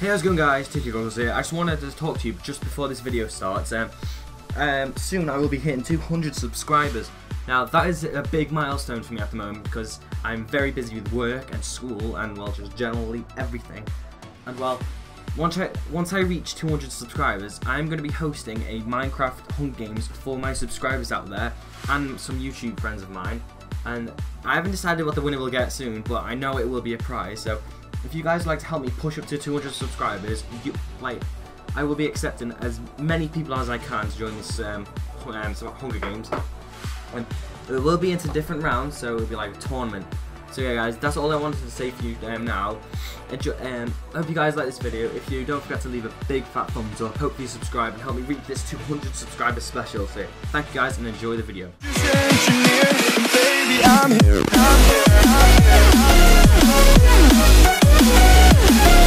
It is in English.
Hey, how's it going, guys? TurkeyGogglezz here. I just wanted to talk to you just before this video starts. Soon I will be hitting 200 subscribers. Now that is a big milestone for me at the moment because I'm very busy with work and school and, well, just generally everything. And, well, once I reach 200 subscribers, I'm going to be hosting a Minecraft Hunger Games for my subscribers out there and some YouTube friends of mine. And I haven't decided what the winner will get soon, but I know it will be a prize. So if you guys would like to help me push up to 200 subscribers, I will be accepting as many people as I can to join this Hunger Games. And it will be into different rounds, so it'll be like a tournament. So yeah, guys, that's all I wanted to say for you now. I hope you guys like this video. If you do, don't forget to leave a big fat thumbs up. Hopefully subscribe and help me reach this 200 subscriber special. So thank you guys and enjoy the video. Baby, I'm here.